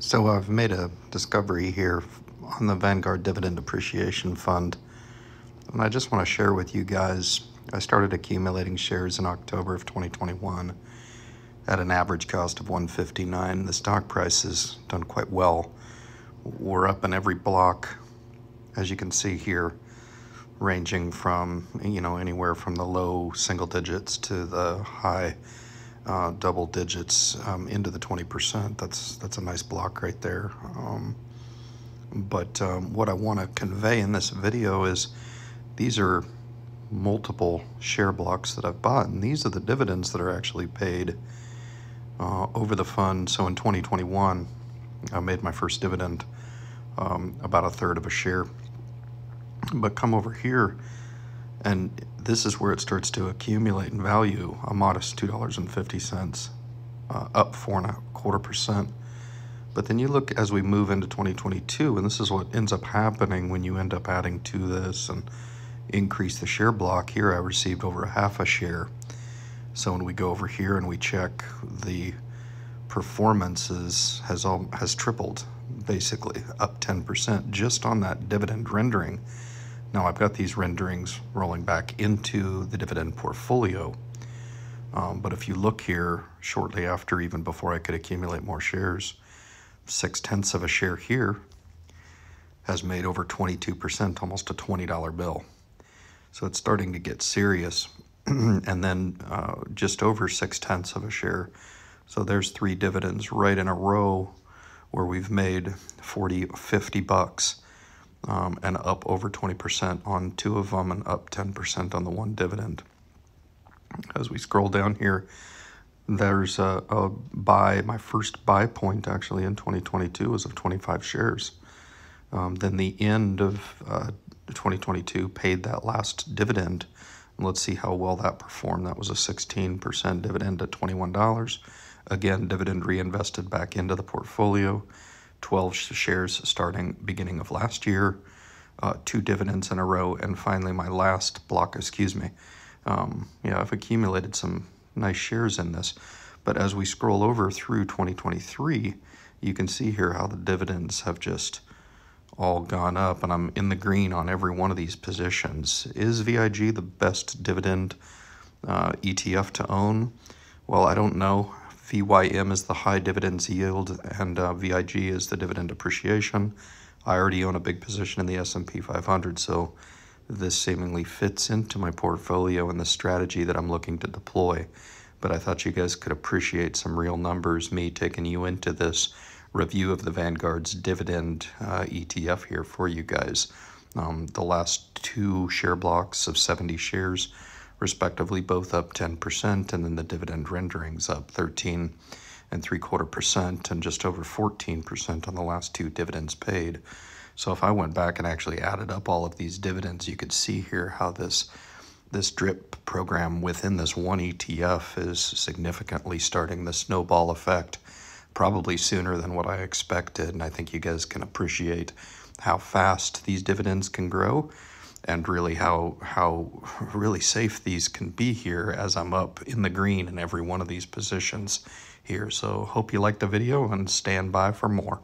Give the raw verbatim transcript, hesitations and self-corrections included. So I've made a discovery here on the Vanguard Dividend Appreciation Fund, and I just want to share with you guys. I started accumulating shares in October of twenty twenty-one at an average cost of one fifty-nine. The stock price has done quite well. We're up in every block, as you can see here, ranging from, you know, anywhere from the low single digits to the high uh, double digits, um, into the twenty percent. That's, that's a nice block right there. Um, but um, what I want to convey in this video is these are multiple share blocks that I've bought, and these are the dividends that are actually paid uh, over the fund. So in twenty twenty-one, I made my first dividend, um, about a third of a share. But come over here, and this is where it starts to accumulate in value. A modest two dollars and fifty cents, uh, up four and a quarter percent. But then you look as we move into twenty twenty-two, and this is what ends up happening when you end up adding to this and increase the share block. Here I received over a half a share. So when we go over here and we check, the performances has all has tripled, basically up ten percent just on that dividend rendering. Now I've got these renderings rolling back into the dividend portfolio, um, but if you look here, shortly after, even before I could accumulate more shares, six tenths of a share here has made over twenty-two percent, almost a twenty dollar bill. So it's starting to get serious. And then uh, just over six-tenths of a share. So there's three dividends right in a row where we've made forty, fifty bucks, um, and up over twenty percent on two of them and up ten percent on the one dividend. As we scroll down here, there's a, a buy. My first buy point actually in twenty twenty-two was of twenty-five shares. Um, then the end of uh, twenty twenty-two paid that last dividend. And let's see how well that performed. That was a sixteen percent dividend at twenty-one dollars. Again, dividend reinvested back into the portfolio. twelve shares starting beginning of last year. Uh, two dividends in a row. And finally, my last block, excuse me. Um, yeah, I've accumulated some nice shares in this. But as we scroll over through twenty twenty-three, you can see here how the dividends have just all gone up, and I'm in the green on every one of these positions. Is V I G the best dividend uh, E T F to own? Well, I don't know. V Y M is the high dividends yield, and uh, V I G is the dividend appreciation. I already own a big position in the S and P five hundred, so this seemingly fits into my portfolio and the strategy that I'm looking to deploy. But I thought you guys could appreciate some real numbers, me taking you into this review of the Vanguard's dividend uh, E T F here for you guys. Um, the last two share blocks of seventy shares, respectively, both up ten percent, and then the dividend renderings up thirteen and three quarter percent and just over fourteen percent on the last two dividends paid. So if I went back and actually added up all of these dividends, you could see here how this this drip program within this one E T F is significantly starting the snowball effect, probably sooner than what I expected. And I think you guys can appreciate how fast these dividends can grow, and really how how really safe these can be here as I'm up in the green in every one of these positions here. So hope you liked the video, and stand by for more.